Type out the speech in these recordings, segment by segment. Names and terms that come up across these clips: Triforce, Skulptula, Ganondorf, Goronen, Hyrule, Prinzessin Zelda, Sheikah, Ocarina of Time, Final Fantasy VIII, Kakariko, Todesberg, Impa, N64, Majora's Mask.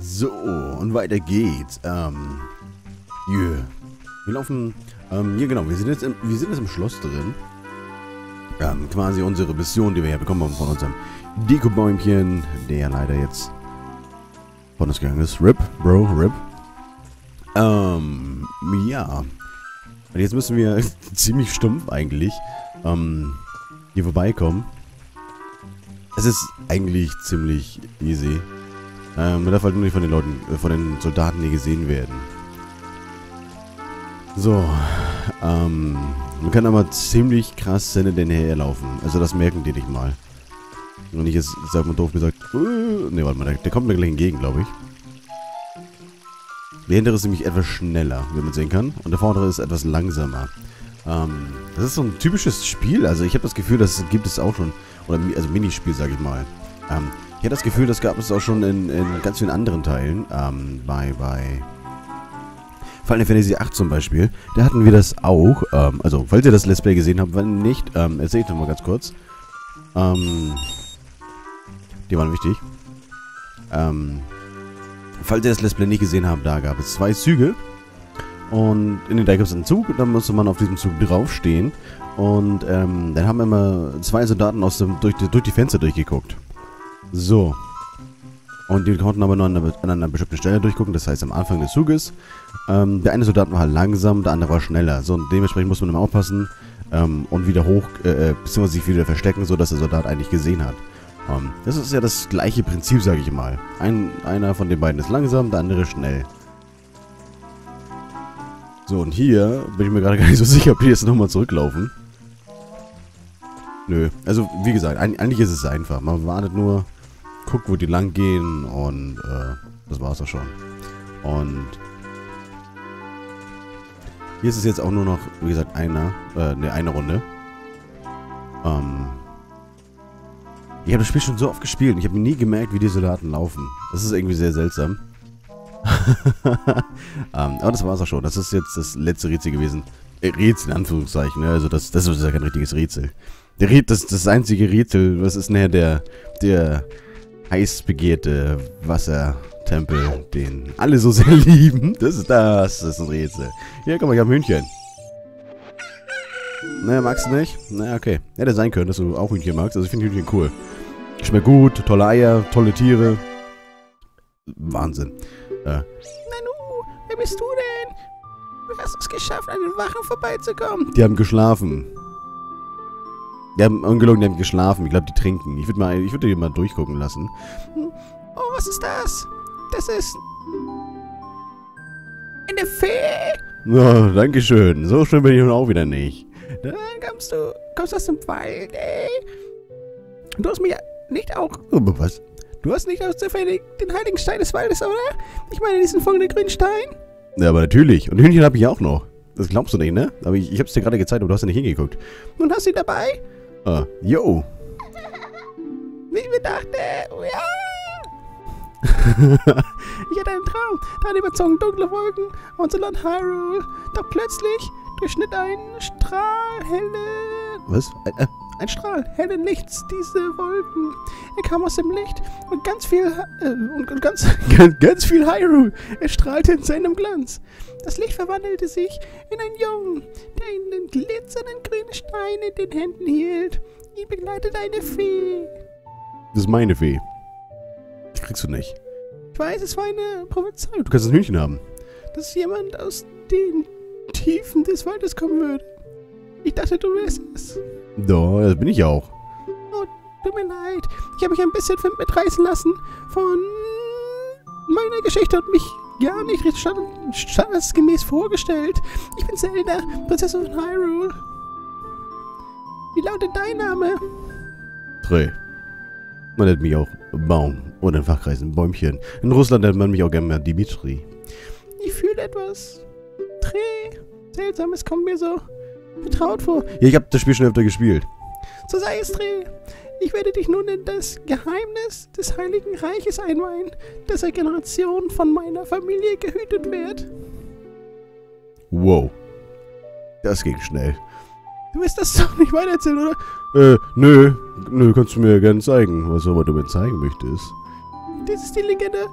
So, und weiter geht's. Yeah. Wir laufen... genau, wir sind jetzt im Schloss drin. Quasi unsere Mission, die wir ja bekommen haben von unserem Deko-Bäumchen, der leider jetzt von uns gegangen ist. RIP, Bro, RIP. Ja. Und jetzt müssen wir ziemlich stumpf eigentlich hier vorbeikommen. Es ist eigentlich ziemlich easy. Man darf halt nur nicht von den Leuten, von den Soldaten, die gesehen werden. So, man kann aber ziemlich krass hinter denen herlaufen. Also das merken die nicht mal. Und ich jetzt, sagt man doof gesagt, ne, warte mal, der kommt mir gleich entgegen, glaube ich. Der hintere ist nämlich etwas schneller, wie man sehen kann. Und der vordere ist etwas langsamer. Das ist so ein typisches Spiel. Also ich habe das Gefühl, das gibt es auch schon. Oder also Minispiel, sage ich mal. Ich habe das Gefühl, das gab es auch schon in ganz vielen anderen Teilen. Bei Final Fantasy VIII zum Beispiel. Da hatten wir das auch. Also, falls ihr das Let's Play gesehen habt, wenn nicht, erzähl ich noch mal ganz kurz. Die waren wichtig. Falls ihr das Let's Play nicht gesehen habt, da gab es 2 Züge. Und in den Teil gab es einen Zug. Und dann musste man auf diesem Zug draufstehen. Und dann haben immer 2 Soldaten durch die Fenster durchgeguckt. So. Und die konnten aber nur an einer bestimmten Stelle durchgucken. Das heißt, am Anfang des Zuges. Der eine Soldat war halt langsam, der andere war schneller. So, und dementsprechend muss man immer aufpassen. Und wieder hoch, beziehungsweise sich wieder verstecken, sodass der Soldat eigentlich gesehen hat. Das ist ja das gleiche Prinzip, sage ich mal. Einer von den beiden ist langsam, der andere schnell. So, und hier bin ich mir gerade gar nicht so sicher, ob die jetzt nochmal zurücklaufen. Nö, also wie gesagt, eigentlich ist es einfach. Man wartet nur, guckt, wo die lang gehen und das war's auch schon. Und hier ist es jetzt auch nur noch, wie gesagt, eine Runde. Ich habe das Spiel schon so oft gespielt und ich habe nie gemerkt, wie die Soldaten laufen. Das ist irgendwie sehr seltsam. Aber das war's auch schon. Das ist jetzt das letzte Rätsel gewesen. Rätsel in Anführungszeichen, ne? Also das ist ja kein richtiges Rätsel. Das einzige Rätsel, was ist näher der heiß begehrte Wassertempel, den alle so sehr lieben. Das ist ein Rätsel. Hier, guck mal, ich habe ein Hühnchen. Ne, magst du nicht? Na, okay. Hätte sein können, dass du auch Hühnchen magst. Also ich finde Hühnchen cool. Schmeckt gut, tolle Eier, tolle Tiere. Wahnsinn. Nanu, wer bist du denn? Du hast es geschafft, an den Wachen vorbeizukommen. Die haben geschlafen. Die haben ungelogen, die haben geschlafen. Ich glaube, die trinken. Ich würde die mal durchgucken lassen. Oh, was ist das? Das ist... eine Fee! Oh, Dankeschön. So schön bin ich nun auch wieder nicht. Dann kommst du aus dem Wald, ey. Du hast mich nicht auch... Was? Du hast nicht aus zufällig den heiligen Stein des Waldes, oder? Ich meine, diesen folgenden grünen Stein. Ja, aber natürlich. Und Hühnchen habe ich auch noch. Das glaubst du nicht, ne? Aber ich habe es dir gerade gezeigt, aber du hast ja nicht hingeguckt. Und hast du ihn dabei? Ah, yo. Wie ich mir dachte, ja. Ich hatte einen Traum. Dann überzogen dunkle Wolken und so Land Hyrule. Doch plötzlich durchschnitt ein Strahl helle... Was? Ein Strahl hellen Lichts diese Wolken. Er kam aus dem Licht und ganz viel Hyrule. Er strahlte in seinem Glanz. Das Licht verwandelte sich in einen Jungen, der einen glitzernden grünen Stein in den Händen hielt. Ihn begleitet eine Fee. Das ist meine Fee. Die kriegst du nicht. Ich weiß, es war eine Prophezeiung. Du kannst das Hühnchen haben. Dass jemand aus den Tiefen des Waldes kommen würde. Ich dachte, du wärst es. Doch, das bin ich auch. Oh, tut mir leid. Ich habe mich ein bisschen mitreißen lassen von meiner Geschichte und mich gar nicht standesgemäß vorgestellt. Ich bin Zelda, Prinzessin von Hyrule. Wie lautet dein Name? Trey. Man nennt mich auch Baum. Oder in Fachkreisen Bäumchen. In Russland nennt man mich auch gerne mal Dimitri. Ich fühle etwas... Trey. Seltsames kommt mir so... vertraut vor. Ja, ich habe das Spiel schon öfter gespielt. So sei es, Trey. Ich werde dich nun in das Geheimnis des Heiligen Reiches einweihen, das seit Generationen von meiner Familie gehütet wird. Wow. Das ging schnell. Du wirst das doch nicht weitererzählen, oder? Nö. Nö, kannst du mir gerne zeigen, was auch immer du mir zeigen möchtest. Dies ist die Legende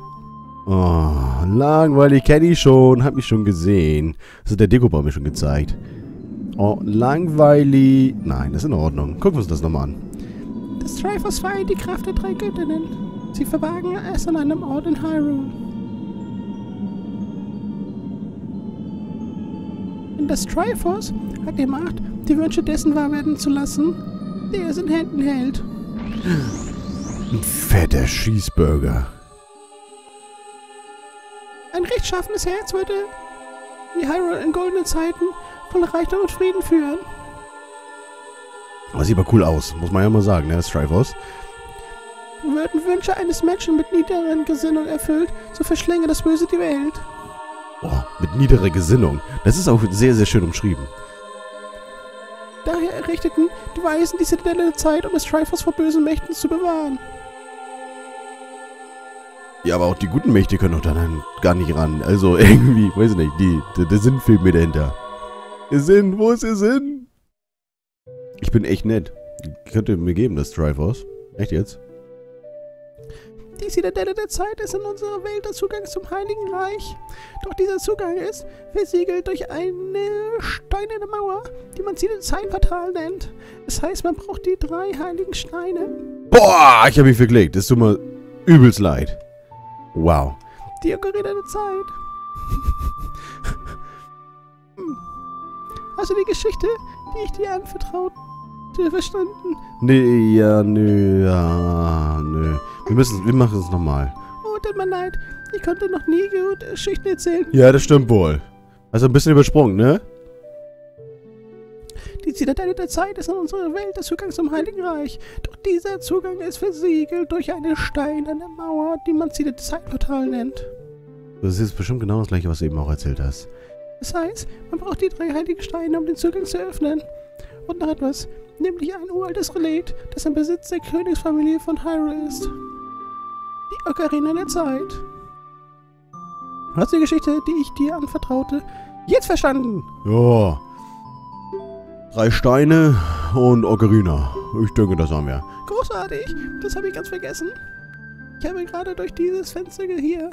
Oh, langweilig, kenne ich schon. Hab mich schon gesehen. Das hat der Dekobaum mir schon gezeigt. Oh, langweilig. Nein, das ist in Ordnung. Gucken wir uns das nochmal an. Das Triforce feiert die Kraft der drei Göttinnen. Sie verbargen es an einem Ort in Hyrule. Und das Triforce hat die Macht, die Wünsche dessen wahr werden zu lassen, der es in Händen hält. Ein fetter Cheeseburger. Ein rechtschaffenes Herz würde die Hyrule in goldenen Zeiten voller Reichtum und Frieden führen. Aber sieht aber cool aus, muss man ja mal sagen, ne? Das Triforce. Würden Wünsche eines Menschen mit niederen Gesinnung erfüllt, so verschlänge das Böse die Welt. Oh, mit niederer Gesinnung. Das ist auch sehr, sehr schön umschrieben. Daher errichteten die Weisen die Zitadelle der Zeit, um das Triforce vor bösen Mächten zu bewahren. Ja, aber auch die guten Mächte können doch dann gar nicht ran. Also irgendwie, weiß ich nicht, der Sinn fehlt mir dahinter. Ihr Sinn, wo ist ihr Sinn? Ich bin echt nett. Könnt ihr mir geben, das Triforce? Echt jetzt? Die Zitadelle der Zeit ist in unserer Welt der Zugang zum Heiligen Reich. Doch dieser Zugang ist versiegelt durch eine steinerne Mauer, die man Zitadelle-Portal nennt. Das heißt, man braucht die drei heiligen Steine. Boah, ich habe mich verklickt. Das tut mir übelst leid. Wow. Die Ocarina der Zeit. Hast du die Geschichte, die ich dir anvertraute, verstanden? Nee, ja, nö, ja, nö. Wir machen es nochmal. Oh, tut mir leid. Ich konnte noch nie gut Geschichten erzählen. Ja, das stimmt wohl. Also ein bisschen übersprungen, ne? Die Zitadelle der Zeit ist in unserer Welt der Zugang zum Heiligen Reich. Doch dieser Zugang ist versiegelt durch eine steinerne Mauer, die man Zitadelle der Zeitportal nennt. Das ist bestimmt genau das gleiche, was du eben auch erzählt hast. Das heißt, man braucht die drei heiligen Steine, um den Zugang zu öffnen. Und noch etwas, nämlich ein uraltes Relikt, das im Besitz der Königsfamilie von Hyrule ist. Die Ocarina der Zeit. Hast du die Geschichte, die ich dir anvertraute, jetzt verstanden? Ja. Drei Steine und Ocarina. Ich denke, das haben wir. Großartig, das habe ich ganz vergessen. Ich habe gerade durch dieses Fenster hier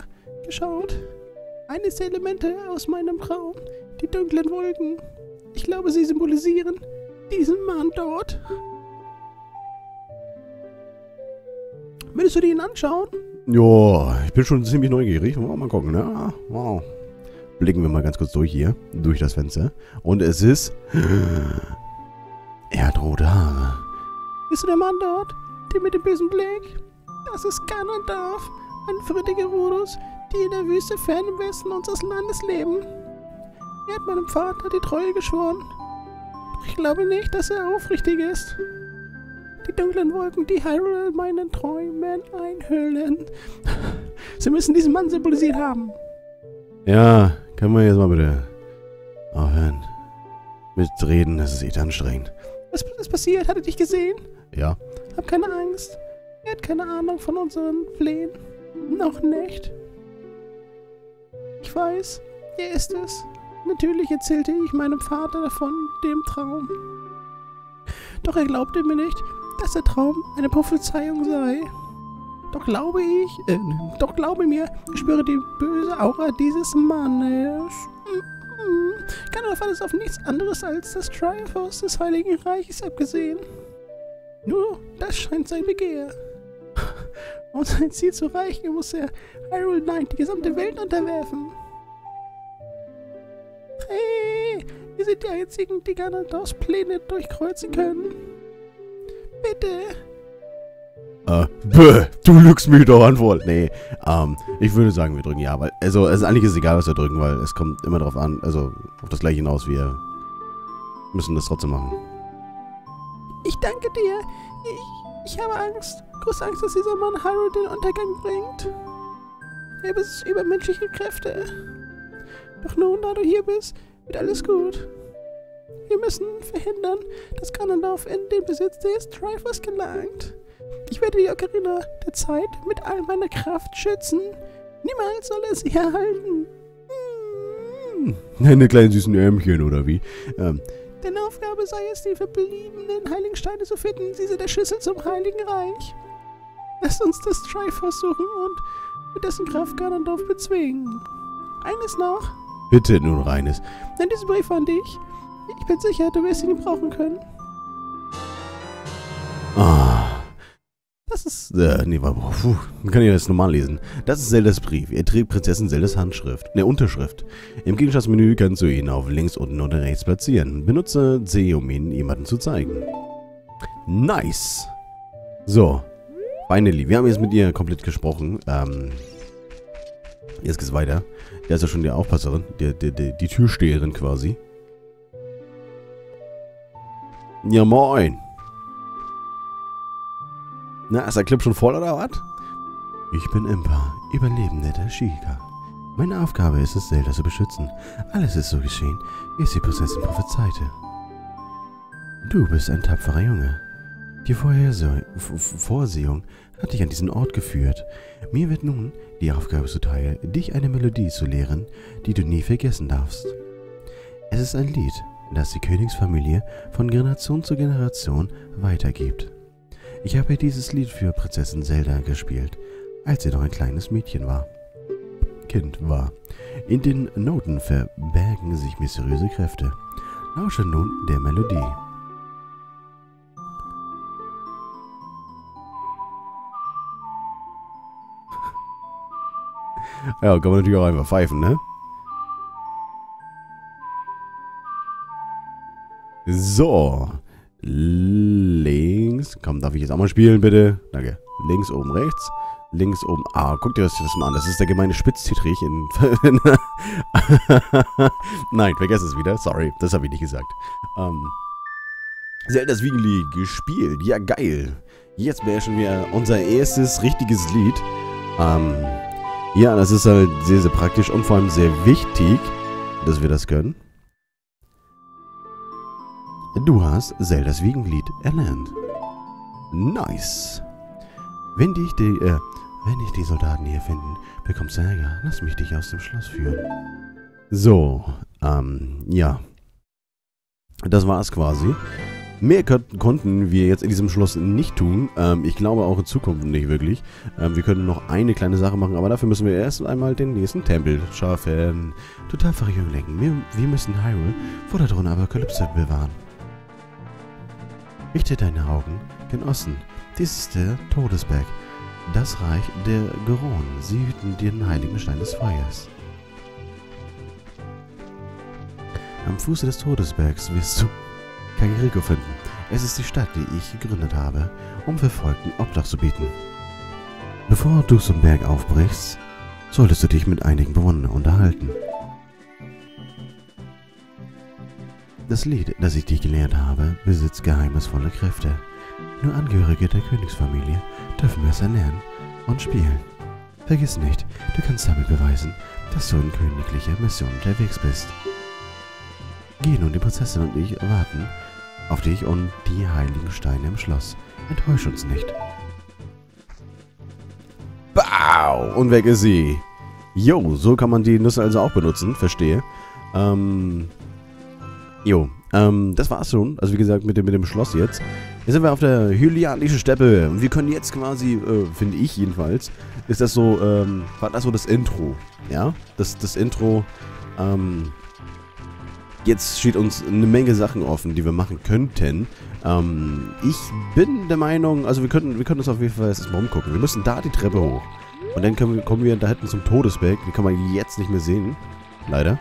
geschaut. Eines der Elemente aus meinem Traum, die dunklen Wolken. Ich glaube, sie symbolisieren diesen Mann dort. Willst du den anschauen? Ja, ich bin schon ziemlich neugierig. Mal gucken, ne? Wow. Blicken wir mal ganz kurz durch hier, durch das Fenster. Und es ist... Er hat rote Haare. Bist du der Mann dort? Der mit dem bösen Blick? Das ist Ganondorf, ein friedlicher Rudus, die in der Wüste fern im Westen unseres Landes leben. Er hat meinem Vater die Treue geschworen. Doch ich glaube nicht, dass er aufrichtig ist. Die dunklen Wolken, die Hyrule in meinen Träumen einhüllen. Sie müssen diesen Mann symbolisiert haben. Ja, können wir jetzt mal bitte aufhören. Mitreden, das ist echt anstrengend. Was ist passiert? Hat er dich gesehen? Ja. Hab keine Angst. Er hat keine Ahnung von unseren Flehen. Noch nicht. Ich weiß, er ist es. Natürlich erzählte ich meinem Vater von dem Traum. Doch er glaubte mir nicht, dass der Traum eine Prophezeiung sei. Doch glaube mir, ich spüre die böse Aura dieses Mannes. Ganondorf hat es auf nichts anderes als das Triforce des Heiligen Reiches abgesehen. Nur das scheint sein Begehr. Um sein Ziel zu erreichen, muss er Hyrule Knight die gesamte Welt unterwerfen. Hey, wir sind die einzigen, die Ganondorfs Pläne durchkreuzen können. Bitte. Du lügst mich doch an wohl. Nee, ich würde sagen, wir drücken ja, weil, also, eigentlich ist es egal, was wir drücken, weil es kommt immer drauf an, also, auf das Gleiche hinaus, wir müssen das trotzdem machen. Ich danke dir. Ich habe Angst. Große Angst, dass dieser Mann Hyrule den Untergang bringt. Er besitzt übermenschliche Kräfte. Doch nun, da du hier bist, wird alles gut. Wir müssen verhindern, dass Ganondorf in den Besitz des Triforce gelangt. Ich werde die Ocarina der Zeit mit all meiner Kraft schützen. Niemals soll er sie erhalten. Eine kleinen süßen Ärmchen, oder wie? Deine Aufgabe sei es, die verbliebenen Heiligensteine zu finden. Sie sind der Schlüssel zum Heiligen Reich. Lass uns das Triforce suchen und mit dessen Kraft Ganondorf bezwingen. Eines noch. Bitte, nun reines. Nimm diesen Brief an dich. Ich bin sicher, du wirst ihn gebrauchen können. Das ist... kann ich das normal lesen. Das ist Zeldas Brief. Er trägt Prinzessin Zeldas Unterschrift. Im Gegenstandsmenü kannst du ihn auf links, unten oder rechts platzieren. Benutze C, um ihn jemandem zu zeigen. Nice! So. Finally. Wir haben jetzt mit ihr komplett gesprochen. Jetzt geht's weiter. Da ist ja schon die Aufpasserin. Die Türsteherin quasi. Ja, moin! Na, ist der Clip schon voll oder was? Ich bin Impa, Überlebende der Sheikah. Meine Aufgabe ist es, Zelda zu beschützen. Alles ist so geschehen, wie es die Prinzessin prophezeite. Du bist ein tapferer Junge. Die Vorsehung hat dich an diesen Ort geführt. Mir wird nun die Aufgabe zuteil, dich eine Melodie zu lehren, die du nie vergessen darfst. Es ist ein Lied, das die Königsfamilie von Generation zu Generation weitergibt. Ich habe dieses Lied für Prinzessin Zelda gespielt, als sie noch ein kleines Mädchen war. In den Noten verbergen sich mysteriöse Kräfte. Lausche nun der Melodie. Ja, kann man natürlich auch einfach pfeifen, ne? So. Links. Komm, darf ich jetzt auch mal spielen, bitte? Danke. Links, oben, rechts. Links, oben. Ah, guck dir das jetzt mal an. Das ist der gemeine Spitztitrich in... Nein, vergess es wieder. Sorry, das habe ich nicht gesagt. Zeldas Wiegenlied gespielt. Ja, geil. Jetzt wäre schon wieder unser erstes richtiges Lied. Ja, das ist halt sehr, sehr praktisch und vor allem sehr wichtig, dass wir das können. Du hast Zeldas Wiegenlied erlernt. Nice. Wenn dich die Soldaten hier finden, bekommst du Ärger. Lass mich dich aus dem Schloss führen. So, ja. Das war's quasi. Mehr konnten wir jetzt in diesem Schloss nicht tun. Ich glaube auch in Zukunft nicht wirklich. Wir können noch eine kleine Sache machen, aber dafür müssen wir erst einmal den nächsten Tempel schaffen. Total verrückt lenken. Wir müssen Hyrule vor der Drohnenapokalypse bewahren. Richte deine Augen gen Osten. Dies ist der Todesberg, das Reich der Goronen. Sie hüten den heiligen Stein des Feuers. Am Fuße des Todesbergs wirst du Kakariko finden. Es ist die Stadt, die ich gegründet habe, um Verfolgten Obdach zu bieten. Bevor du zum Berg aufbrichst, solltest du dich mit einigen Bewohnern unterhalten. Das Lied, das ich dich gelehrt habe, besitzt geheimnisvolle Kräfte. Nur Angehörige der Königsfamilie dürfen es erlernen und spielen. Vergiss nicht, du kannst damit beweisen, dass du in königlicher Mission unterwegs bist. Geh nun, die Prinzessin und ich warten auf dich und die heiligen Steine im Schloss. Enttäusch uns nicht. Wow! Und weg ist sie. Jo, so kann man die Nüsse also auch benutzen, verstehe. Das war's schon. Also wie gesagt, mit dem Schloss jetzt. Jetzt sind wir auf der hylianischen Steppe. Und wir können jetzt quasi, finde ich jedenfalls, ist das so, war das so das Intro. Ja? Das Intro, jetzt steht uns eine Menge Sachen offen, die wir machen könnten. Ich bin der Meinung, also wir können uns auf jeden Fall erstmal umgucken. Wir müssen da die Treppe hoch. Und dann kommen wir da hinten zum Todesberg. Den kann man jetzt nicht mehr sehen. Leider.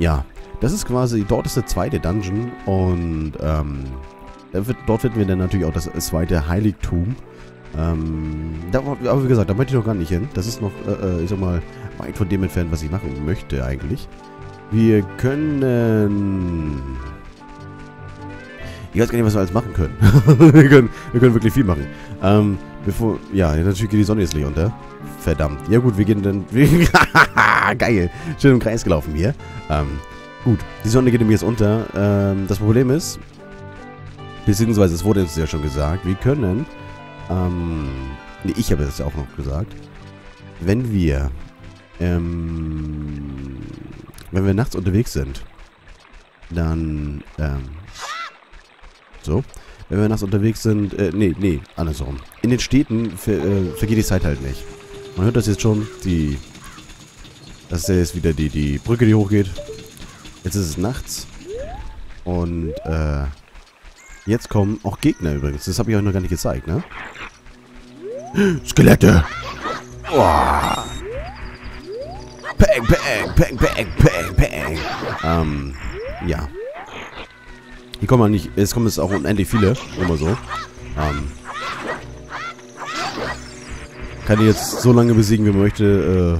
Ja. Das ist quasi, dort ist der zweite Dungeon und dort finden wir dann natürlich auch das zweite Heiligtum. Aber wie gesagt, da möchte ich noch gar nicht hin. Das ist noch, ich sag mal, weit von dem entfernt, was ich machen möchte eigentlich. Wir können... Ich weiß gar nicht, was wir alles machen können. wir können wirklich viel machen. Natürlich geht die Sonne jetzt nicht unter. Verdammt. Ja gut, wir gehen dann... Geil. Schön im Kreis gelaufen hier. Gut, die Sonne geht mir jetzt unter. Das Problem ist, beziehungsweise es wurde uns ja schon gesagt, wir können, ich habe es ja auch noch gesagt, wenn wir nachts unterwegs sind, dann, wenn wir nachts unterwegs sind, andersrum. In den Städten vergeht die Zeit halt nicht. Man hört das jetzt schon. Das ist ja jetzt wieder die Brücke, die hochgeht. Jetzt ist es nachts. Und jetzt kommen auch Gegner übrigens. Das habe ich euch noch gar nicht gezeigt, ne? Skelette! Uah. Peng, peng, peng, peng, peng, peng. Ja. Hier kommen wir nicht. Jetzt kommen es auch unendlich viele. Immer so. Kann ich jetzt so lange besiegen, wie man möchte.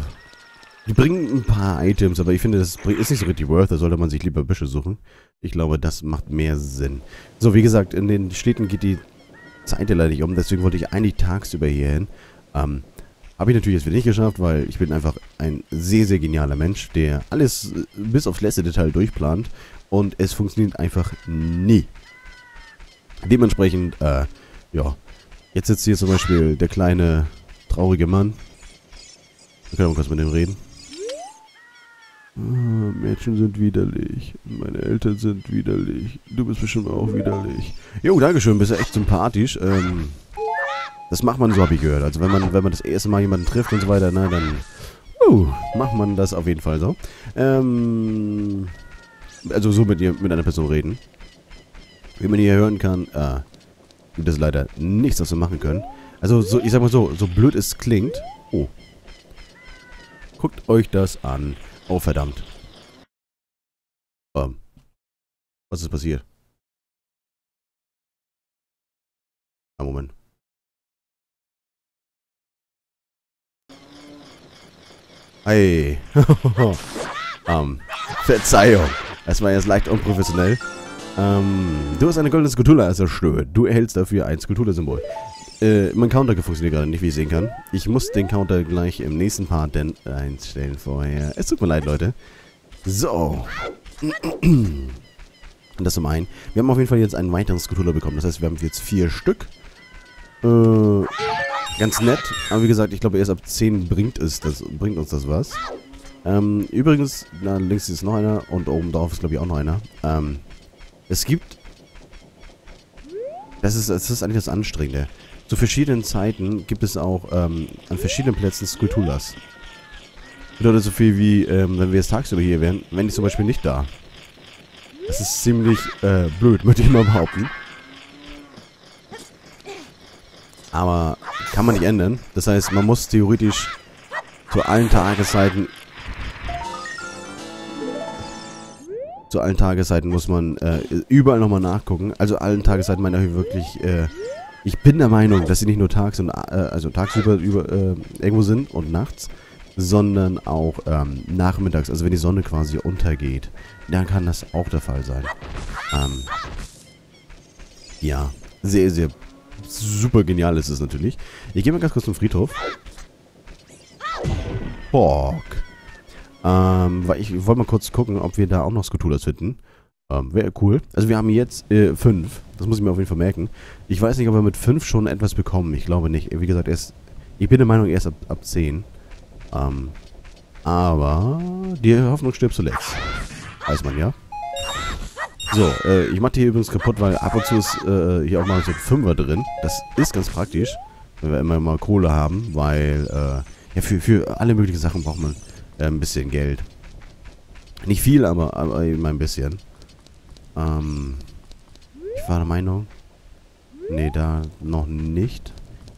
Die bringen ein paar Items, aber ich finde, das ist nicht so richtig worth. Da sollte man sich lieber Büsche suchen. Ich glaube, das macht mehr Sinn. So, wie gesagt, in den Städten geht die Zeit leider nicht um. Deswegen wollte ich eigentlich tagsüber hier hin. Habe ich natürlich jetzt wieder nicht geschafft, weil ich bin einfach ein sehr, sehr genialer Mensch, der alles bis aufs letzte Detail durchplant. Und es funktioniert einfach nie. Dementsprechend, ja. Jetzt sitzt hier zum Beispiel der kleine, traurige Mann. Wir können auch kurz mit dem reden. Ah, Mädchen sind widerlich. Meine Eltern sind widerlich. Du bist bestimmt auch widerlich. Jo, dankeschön. Bist ja echt sympathisch. Das macht man so, habe ich gehört. Also wenn man das erste Mal jemanden trifft und so weiter, na, dann macht man das auf jeden Fall so. Also so mit einer Person reden. Wie man hier hören kann, gibt es leider nichts, was wir machen können. Also so, ich sag mal so, so blöd es klingt. Oh. Guckt euch das an. Oh, verdammt. Was ist passiert? Ah, Moment. Hey. Verzeihung. Das war jetzt leicht unprofessionell. Du hast eine goldene Skulptula, also schön. Du erhältst dafür ein Skulptula-Symbol. Mein Counter funktioniert gerade nicht, wie ich sehen kann. Ich muss den Counter gleich im nächsten Part denn einstellen vorher. Es tut mir leid, Leute. So. Und das zum einen. Wir haben auf jeden Fall jetzt einen weiteren Skulptula bekommen. Das heißt, wir haben jetzt 4 Stück. Ganz nett. Aber wie gesagt, ich glaube, erst ab 10 bringt uns das was. Übrigens, da links ist noch einer. Und oben drauf ist, glaube ich, auch noch einer. Es gibt... Das ist eigentlich das Anstrengende. Zu verschiedenen Zeiten gibt es auch an verschiedenen Plätzen Skulptulas. Bedeutet so viel wie, wenn wir jetzt tagsüber hier wären, wenn ich zum Beispiel nicht da. Das ist ziemlich blöd, möchte ich mal behaupten. Aber kann man nicht ändern. Das heißt, man muss theoretisch zu allen Tageszeiten muss man überall nochmal nachgucken. Also allen Tageszeiten meine ich wirklich... Ich bin der Meinung, dass sie nicht nur tagsüber irgendwo sind und nachts, sondern auch nachmittags, also wenn die Sonne quasi untergeht, dann kann das auch der Fall sein. Ja, sehr, sehr super genial ist es natürlich. Ich gehe mal ganz kurz zum Friedhof. Bock. Weil ich wollte mal kurz gucken, ob wir da auch noch Skulpturas finden. Wäre cool. Also wir haben jetzt 5. Das muss ich mir auf jeden Fall merken. Ich weiß nicht, ob wir mit 5 schon etwas bekommen. Ich glaube nicht. Wie gesagt, ich bin der Meinung, erst ab 10. Aber die Hoffnung stirbt zuletzt. Weiß man ja. So, ich mache die hier übrigens kaputt, weil ab und zu ist hier auch mal so ein Fünfer drin. Das ist ganz praktisch, wenn wir immer mal Kohle haben, weil ja, für alle möglichen Sachen braucht man ein bisschen Geld. Nicht viel, aber eben ein bisschen. Ich war der Meinung... Nee, da noch nicht.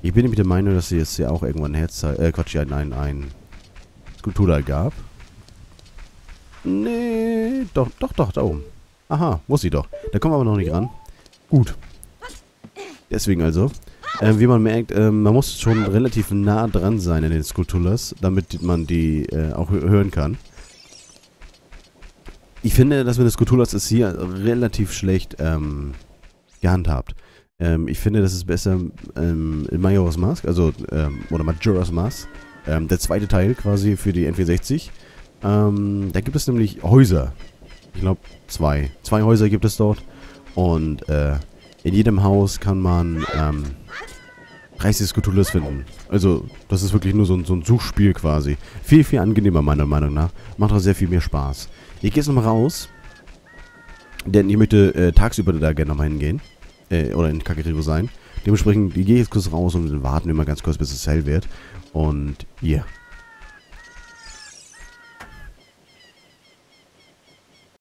Ich bin nämlich der Meinung, dass sie jetzt ja auch irgendwann ein Skulptula gab. Nee, doch, da oben. Aha, muss sie doch. Da kommen wir aber noch nicht ran. Gut. Deswegen also. Wie man merkt, man muss schon relativ nah dran sein in den Skulptulas, damit man die auch hören kann. Ich finde, dass wir das Skulptulas ist hier relativ schlecht gehandhabt. Ich finde, das ist besser in Majora's Mask, also oder Majora's Mask, der zweite Teil quasi für die N64. Da gibt es nämlich Häuser. Ich glaube 2. 2 Häuser gibt es dort. Und in jedem Haus kann man 30 Skulptulas finden. Also das ist wirklich nur so ein Suchspiel quasi. Viel, viel angenehmer meiner Meinung nach. Macht auch sehr viel mehr Spaß. Ich gehe jetzt nochmal raus, denn ich möchte tagsüber da gerne nochmal hingehen, oder in Kakariko sein. Dementsprechend gehe ich jetzt kurz raus und warten immer ganz kurz, bis es hell wird. Und ihr.